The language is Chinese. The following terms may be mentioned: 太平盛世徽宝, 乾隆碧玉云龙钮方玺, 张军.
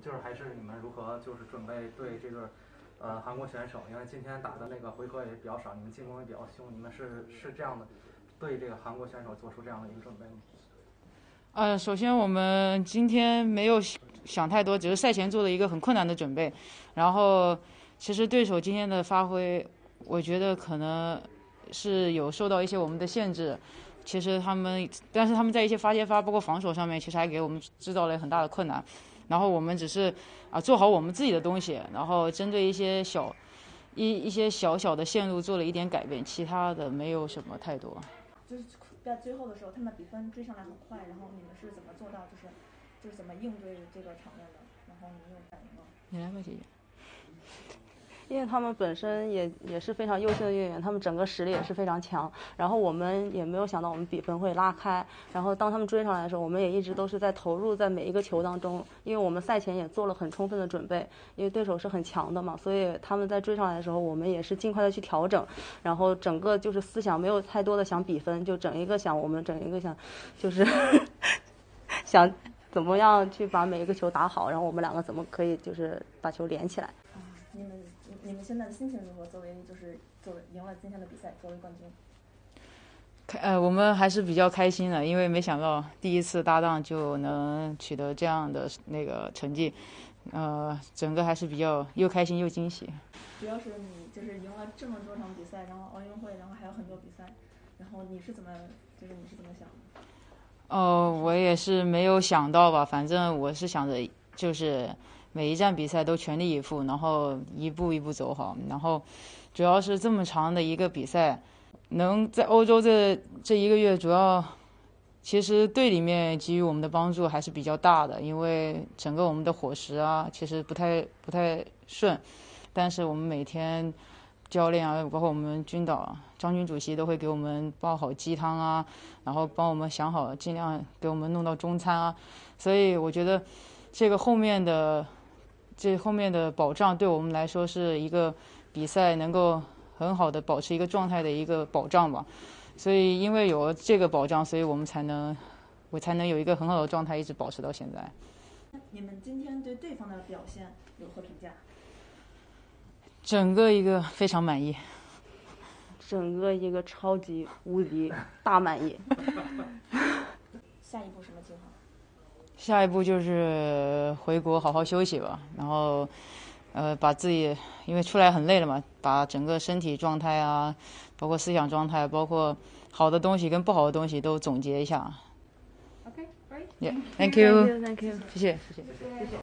就是还是你们如何就是准备对这个韩国选手，因为今天打的那个回合也比较少，你们进攻也比较凶，你们是这样的对这个韩国选手做出这样的一个准备吗？首先我们今天没有想太多，只是赛前做了一个很困难的准备。然后其实对手今天的发挥，我觉得可能是有受到一些我们的限制。其实他们，但是他们在一些发接发，包括防守上面，其实还给我们制造了很大的困难。然后我们只是做好我们自己的东西，然后针对一些小小的线路做了一点改变，其他的没有什么太多。就是在最后的时候，他们比分追上来很快，然后你们是怎么做到就是怎么应对这个场面的？然后你有反应吗？你来吧，姐姐。因为他们本身也是非常优秀的运动员，他们整个实力也是非常强。然后我们也没有想到我们比分会拉开。然后当他们追上来的时候，我们也一直都是在投入在每一个球当中，因为我们赛前也做了很充分的准备，因为对手是很强的嘛，所以他们在追上来的时候，我们也是尽快的去调整。然后整个就是思想没有太多的想比分，就整一个想就是想怎么样去把每一个球打好，然后我们两个怎么可以就是把球连起来。你们现在的心情如何？作为赢了今天的比赛，作为冠军，我们还是比较开心的，因为没想到第一次搭档就能取得这样的那个成绩，整个还是比较又开心又惊喜。主要是你就是赢了这么多场比赛，然后奥运会，然后还有很多比赛，然后你是怎么想的？哦，我也是没有想到吧，反正我是想着就是。每一站比赛都全力以赴，然后一步一步走好。然后，主要是这么长的一个比赛，能在欧洲这一个月，主要其实队里面给予我们的帮助还是比较大的，因为整个我们的伙食啊，其实不太顺，但是我们每天教练啊，包括我们军导张军主席都会给我们煲好鸡汤啊，然后帮我们想好，尽量给我们弄到中餐啊。所以我觉得这个后面的保障对我们来说是一个比赛能够很好的保持一个状态的一个保障吧，所以因为有这个保障，所以我才能有一个很好的状态一直保持到现在。你们今天对对方的表现有何评价？整个一个非常满意，整个一个超级无敌大满意。下一步什么计划？下一步就是回国好好休息吧，然后，把自己因为出来很累了嘛，把整个身体状态啊，包括思想状态，包括好的东西跟不好的东西都总结一下。Okay, right? Yeah, thank you. Thank you. 谢谢。